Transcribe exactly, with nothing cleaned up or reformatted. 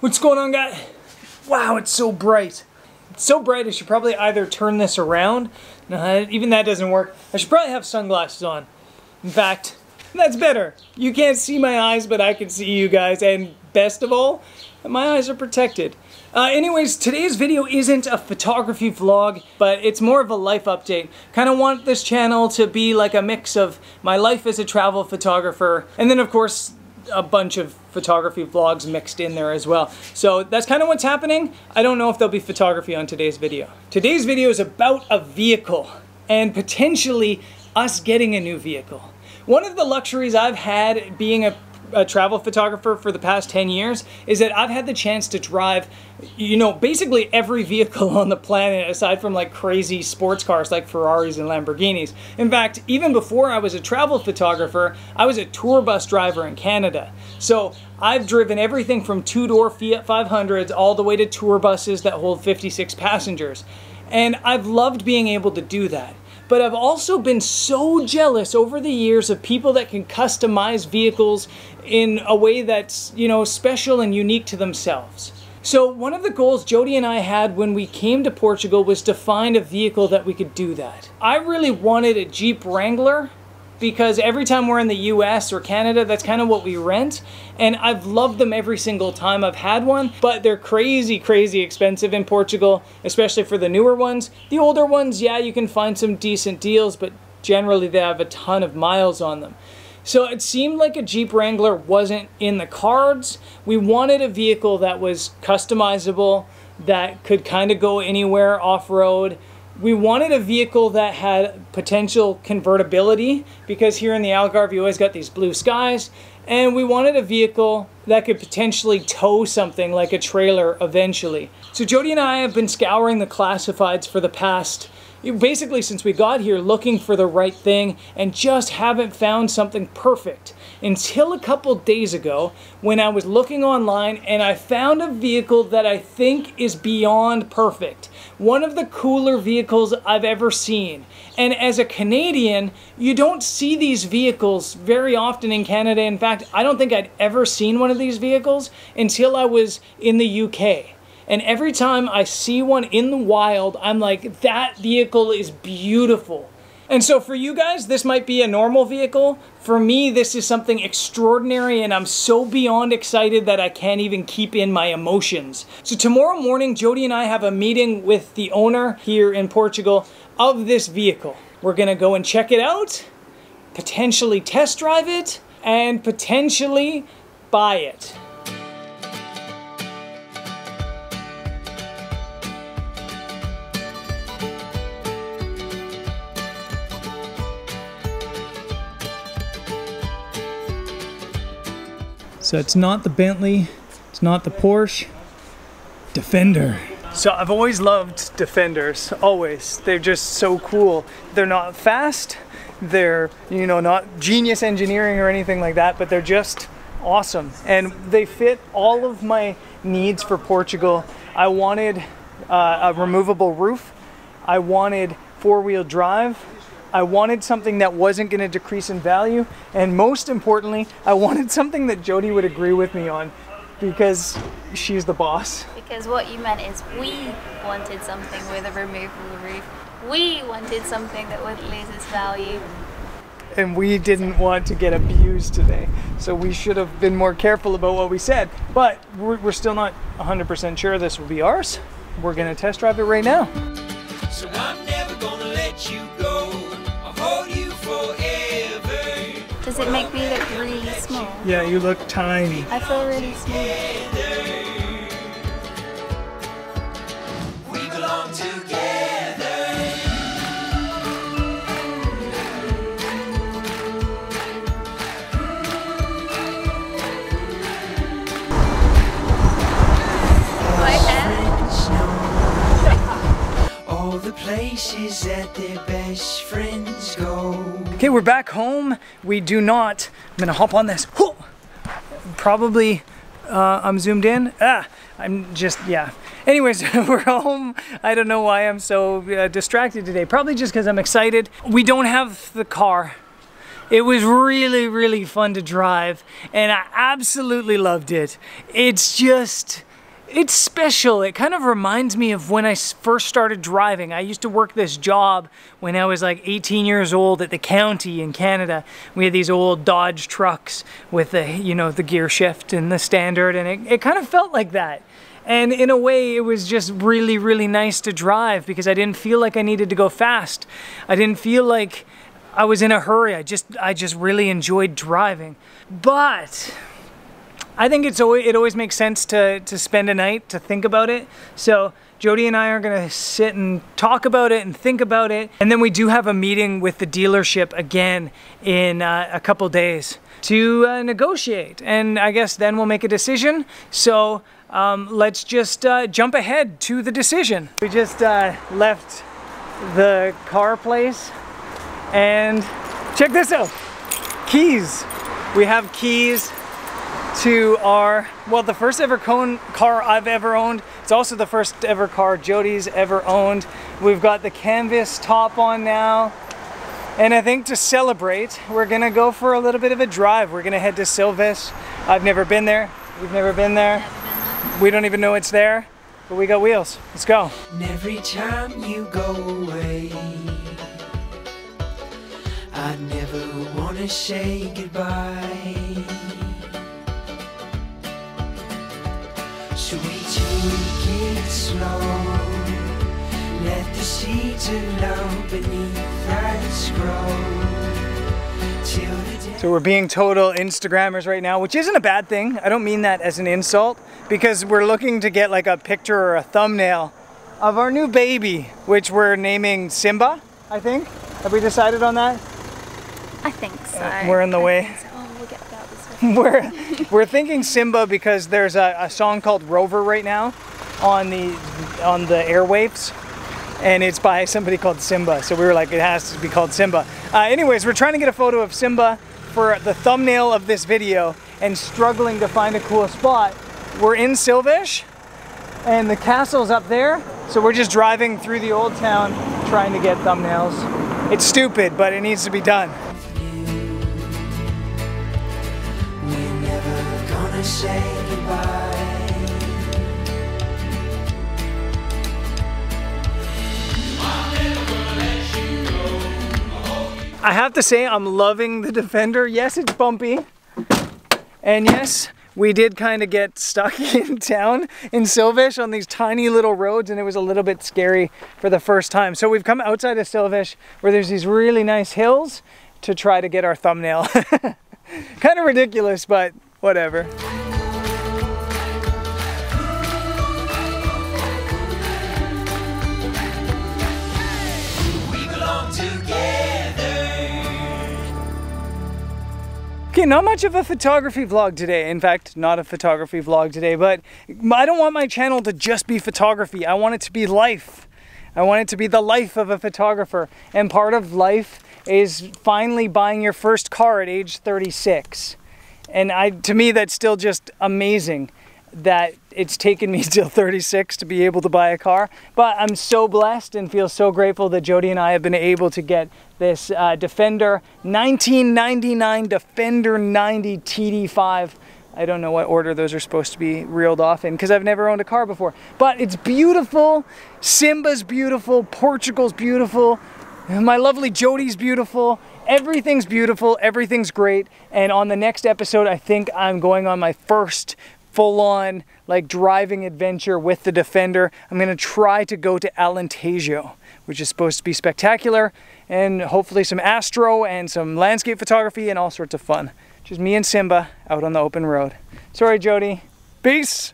What's going on, guys? Wow, it's so bright. It's so bright I should probably either turn this around. No, even that doesn't work. I should probably have sunglasses on. In fact, that's better. You can't see my eyes, but I can see you guys. And best of all, my eyes are protected. Uh, anyways, today's video isn't a photography vlog, but it's more of a life update. Kind of want this channel to be like a mix of my life as a travel photographer, and then of course, a bunch of photography vlogs mixed in there as well. So that's kind of what's happening. I don't know if there'll be photography on today's video. Today's video is about a vehicle and potentially us getting a new vehicle. One of the luxuries I've had being a, a travel photographer for the past ten years is that I've had the chance to drive, you know, basically every vehicle on the planet aside from like crazy sports cars like Ferraris and Lamborghinis. In fact, even before I was a travel photographer, I was a tour bus driver in Canada. So I've driven everything from two-door Fiat five hundreds all the way to tour buses that hold fifty-six passengers. And I've loved being able to do that. But I've also been so jealous over the years of people that can customize vehicles in a way that's, you know, special and unique to themselves. So one of the goals Jody and I had when we came to Portugal was to find a vehicle that we could do that. I really wanted a Jeep Wrangler because every time we're in the U S or Canada, that's kind of what we rent. And I've loved them every single time I've had one, but they're crazy, crazy expensive in Portugal, especially for the newer ones. The older ones, yeah, you can find some decent deals, but generally they have a ton of miles on them. So it seemed like a Jeep Wrangler wasn't in the cards. We wanted a vehicle that was customizable, that could kind of go anywhere off-road. We wanted a vehicle that had potential convertibility because here in the Algarve, you always got these blue skies. And we wanted a vehicle that could potentially tow something like a trailer eventually. So Jody and I have been scouring the classifieds for the past, basically since we got here, looking for the right thing and just haven't found something perfect. Until a couple days ago when I was looking online and I found a vehicle that I think is beyond perfect. One of the cooler vehicles I've ever seen. And as a Canadian, you don't see these vehicles very often in Canada. In fact, I don't think I'd ever seen one of these vehicles until I was in the U K. And every time I see one in the wild, I'm like, that vehicle is beautiful. And so for you guys, this might be a normal vehicle. For me, this is something extraordinary, and I'm so beyond excited that I can't even keep in my emotions. So tomorrow morning, Jody and I have a meeting with the owner here in Portugal of this vehicle. We're gonna go and check it out, potentially test drive it, and potentially buy it. So it's not the Bentley, it's not the Porsche, Defender. So I've always loved Defenders, always. They're just so cool. They're not fast, they're, you know, not genius engineering or anything like that, but they're just awesome. And they fit all of my needs for Portugal. I wanted uh, a removable roof. I wanted four-wheel drive. I wanted something that wasn't going to decrease in value, and most importantly, I wanted something that Jody would agree with me on, because she's the boss. Because what you meant is we wanted something with a removable roof. We wanted something that wouldn't lose its value. And we didn't want to get abused today, so we should have been more careful about what we said, but we're, we're still not one hundred percent sure this will be ours. We're going to test drive it right now. So I'm never going to let you go. Does it make me look really small? Yeah, you look tiny. I feel really small. We belong together. My bad. All the places that their best friends go. Okay, we're back home. We do not, I'm gonna hop on this. Whoa! Probably, uh, I'm zoomed in. Ah, I'm just, yeah. Anyways, we're home. I don't know why I'm so uh, distracted today. Probably just because I'm excited. We don't have the car. It was really, really fun to drive, and I absolutely loved it. It's just It's special. It kind of reminds me of when I first started driving. I used to work this job when I was like eighteen years old at the county in Canada. We had these old Dodge trucks with the, you know, the gear shift and the standard, and it, it kind of felt like that. And in a way, it was just really, really nice to drive because I didn't feel like I needed to go fast. I didn't feel like I was in a hurry. I just, I just really enjoyed driving. But I think it's always, it always makes sense to, to spend a night to think about it. So Jody and I are gonna sit and talk about it and think about it. And then we do have a meeting with the dealership again in uh, a couple days to uh, negotiate. And I guess then we'll make a decision. So um, let's just uh, jump ahead to the decision. We just uh, left the car place and check this out, keys. We have keys to our, well, the first ever cone car I've ever owned. It's also the first ever car Jody's ever owned. We've got the canvas top on now. And I think to celebrate, we're gonna go for a little bit of a drive. We're gonna head to Silves. I've never been there. We've never been there. We don't even know it's there, but we got wheels. Let's go. And every time you go away, I never wanna say goodbye. So we take it slow, let the seeds of love beneath us grow. Till the day. So we're being total Instagrammers right now, which isn't a bad thing. I don't mean that as an insult, because we're looking to get like a picture or a thumbnail of our new baby, which we're naming Simba, I think. Have we decided on that? I think so. We're in the I way. We're, we're thinking Simba because there's a, a song called Rover right now on the on the airwaves, and it's by somebody called Simba, so we were like, it has to be called Simba. Uh, anyways, we're trying to get a photo of Simba for the thumbnail of this video and struggling to find a cool spot. We're in Silves, and the castle's up there, so we're just driving through the old town trying to get thumbnails. It's stupid, but it needs to be done. Say goodbye. I have to say I'm loving the Defender. Yes, it's bumpy, and yes, we did kind of get stuck in town in Silves on these tiny little roads, and it was a little bit scary for the first time. So we've come outside of Silves where there's these really nice hills to try to get our thumbnail. Kind of ridiculous, but whatever. We belong together. Okay, not much of a photography vlog today. In fact, not a photography vlog today, but I don't want my channel to just be photography. I want it to be life. I want it to be the life of a photographer. And part of life is finally buying your first car at age thirty-six. And I, to me, that's still just amazing that it's taken me till thirty-six to be able to buy a car. But I'm so blessed and feel so grateful that Jody and I have been able to get this uh, Defender, nineteen ninety-nine Defender ninety T D five. I don't know what order those are supposed to be reeled off in because I've never owned a car before. But it's beautiful. Simba's beautiful. Portugal's beautiful. My lovely Jody's beautiful. Everything's beautiful, everything's great, and on the next episode, I think I'm going on my first full-on like driving adventure with the Defender. I'm gonna try to go to Alentejo, which is supposed to be spectacular, and hopefully some astro and some landscape photography and all sorts of fun. Just me and Simba out on the open road. Sorry, Jody. Peace!